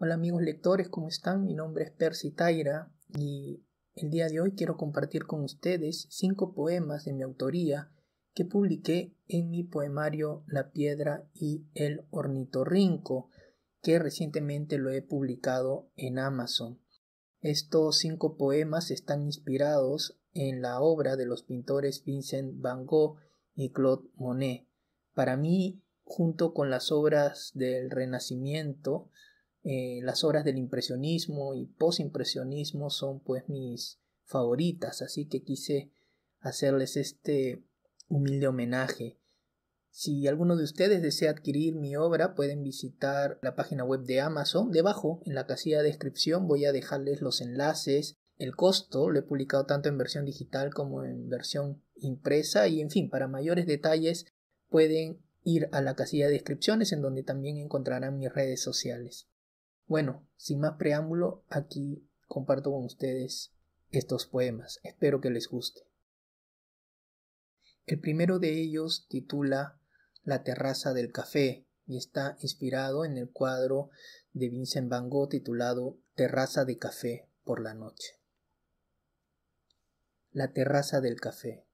Hola amigos lectores, ¿cómo están? Mi nombre es Percy Taira y el día de hoy quiero compartir con ustedes 5 poemas de mi autoría que publiqué en mi poemario La Piedra y el Ornitorrinco, que recientemente lo he publicado en Amazon. Estos 5 poemas están inspirados en la obra de los pintores Vincent Van Gogh y Claude Monet. Para mí, junto con las obras del Renacimiento, las obras del impresionismo y posimpresionismo son pues mis favoritas, así que quise hacerles este humilde homenaje. Si alguno de ustedes desea adquirir mi obra, pueden visitar la página web de Amazon. Debajo, en la casilla de descripción, voy a dejarles los enlaces. El costo lo he publicado tanto en versión digital como en versión impresa y, en fin, para mayores detalles pueden ir a la casilla de descripciones, en donde también encontrarán mis redes sociales. Bueno, sin más preámbulo, aquí comparto con ustedes estos poemas. Espero que les guste. El primero de ellos titula La terraza del café y está inspirado en el cuadro de Vincent Van Gogh titulado Terraza de café por la noche. La terraza del café.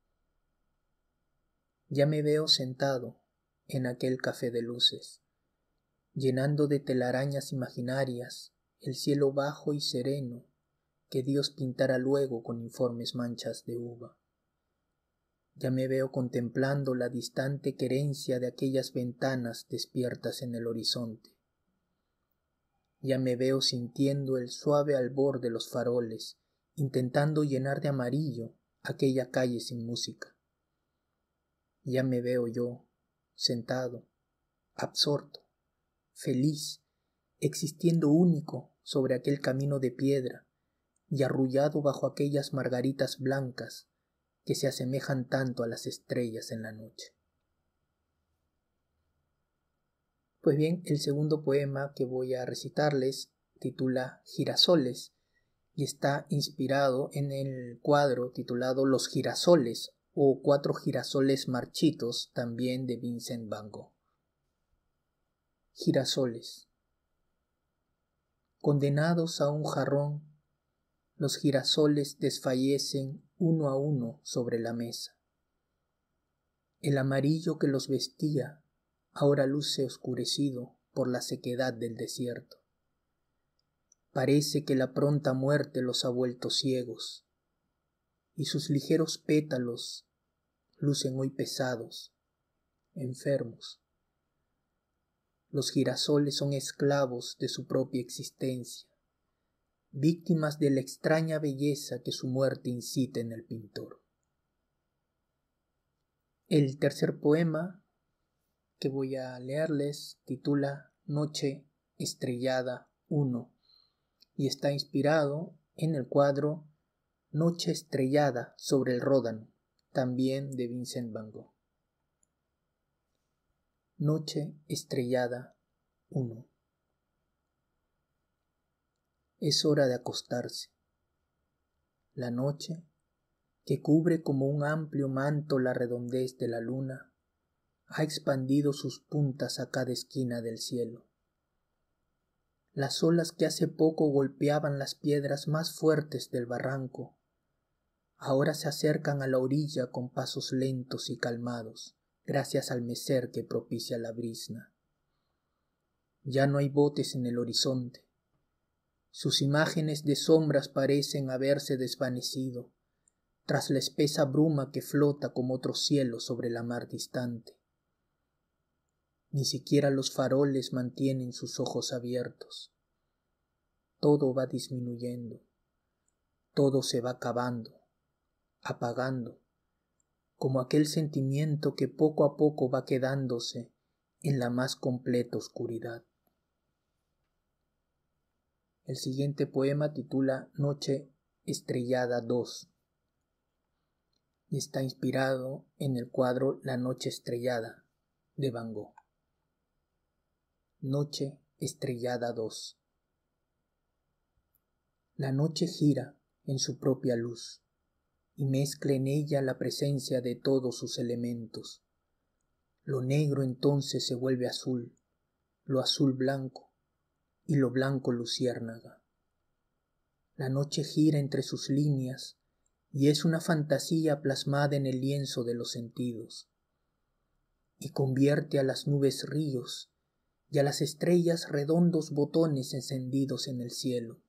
Ya me veo sentado en aquel café de luces, llenando de telarañas imaginarias el cielo bajo y sereno que Dios pintará luego con informes manchas de uva. Ya me veo contemplando la distante querencia de aquellas ventanas despiertas en el horizonte. Ya me veo sintiendo el suave albor de los faroles, intentando llenar de amarillo aquella calle sin música. Ya me veo yo, sentado, absorto, feliz, existiendo único sobre aquel camino de piedra y arrullado bajo aquellas margaritas blancas que se asemejan tanto a las estrellas en la noche. Pues bien, el segundo poema que voy a recitarles titula Girasoles y está inspirado en el cuadro titulado Los girasoles o Cuatro girasoles marchitos, también de Vincent Van Gogh. Girasoles. Condenados a un jarrón, los girasoles desfallecen uno a uno sobre la mesa. El amarillo que los vestía ahora luce oscurecido por la sequedad del desierto. Parece que la pronta muerte los ha vuelto ciegos, y sus ligeros pétalos lucen hoy pesados, enfermos. Los girasoles son esclavos de su propia existencia, víctimas de la extraña belleza que su muerte incita en el pintor. El tercer poema que voy a leerles titula Noche Estrellada 1 y está inspirado en el cuadro Noche Estrellada sobre el Ródano, también de Vincent Van Gogh. Noche Estrellada 1. Es hora de acostarse. La noche, que cubre como un amplio manto la redondez de la luna, ha expandido sus puntas a cada esquina del cielo. Las olas que hace poco golpeaban las piedras más fuertes del barranco, ahora se acercan a la orilla con pasos lentos y calmados, gracias al mecer que propicia la brizna. Ya no hay botes en el horizonte. Sus imágenes de sombras parecen haberse desvanecido, tras la espesa bruma que flota como otro cielo sobre la mar distante. Ni siquiera los faroles mantienen sus ojos abiertos. Todo va disminuyendo, todo se va acabando, apagando, como aquel sentimiento que poco a poco va quedándose en la más completa oscuridad. El siguiente poema titula Noche Estrellada 2 y está inspirado en el cuadro La Noche Estrellada de Van Gogh. Noche Estrellada 2. La noche gira en su propia luz y mezcla en ella la presencia de todos sus elementos. Lo negro entonces se vuelve azul, lo azul blanco, y lo blanco luciérnaga. La noche gira entre sus líneas y es una fantasía plasmada en el lienzo de los sentidos, y convierte a las nubes ríos y a las estrellas redondos botones encendidos en el cielo.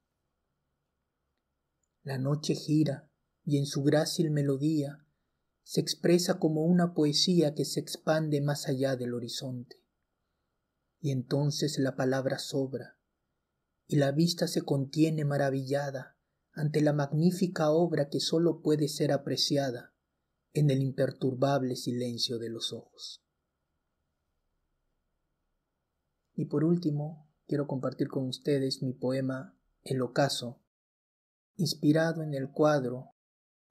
La noche gira y en su grácil melodía se expresa como una poesía que se expande más allá del horizonte. Y entonces la palabra sobra, y la vista se contiene maravillada ante la magnífica obra que sólo puede ser apreciada en el imperturbable silencio de los ojos. Y por último, quiero compartir con ustedes mi poema El Ocaso, inspirado en el cuadro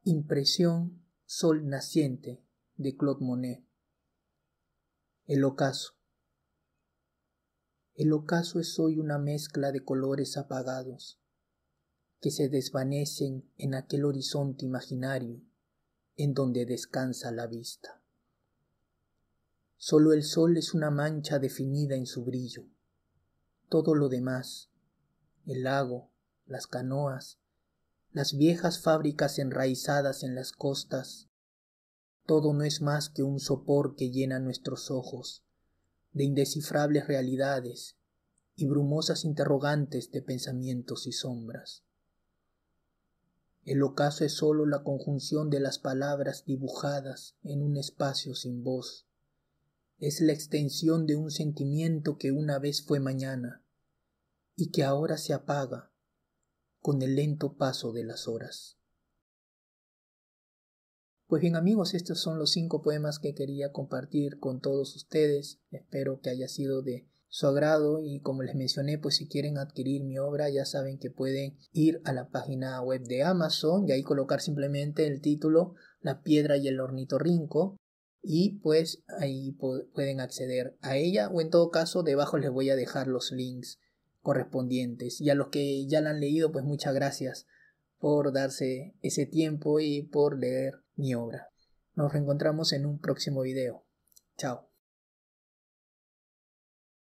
Impresión Sol Naciente de Claude Monet. El ocaso. El ocaso es hoy una mezcla de colores apagados que se desvanecen en aquel horizonte imaginario en donde descansa la vista. Solo el sol es una mancha definida en su brillo. Todo lo demás, el lago, las canoas, las viejas fábricas enraizadas en las costas, todo no es más que un sopor que llena nuestros ojos de indescifrables realidades y brumosas interrogantes de pensamientos y sombras. El ocaso es sólo la conjunción de las palabras dibujadas en un espacio sin voz. Es la extensión de un sentimiento que una vez fue mañana y que ahora se apaga con el lento paso de las horas. Pues bien, amigos, estos son los 5 poemas que quería compartir con todos ustedes. Espero que haya sido de su agrado y, como les mencioné, pues si quieren adquirir mi obra, ya saben que pueden ir a la página web de Amazon y ahí colocar simplemente el título La Piedra y el Ornitorrinco y pues ahí pueden acceder a ella, o en todo caso debajo les voy a dejar los links correspondientes. Y a los que ya la han leído, pues muchas gracias por darse ese tiempo y por leer mi obra. Nos reencontramos en un próximo video. Chao.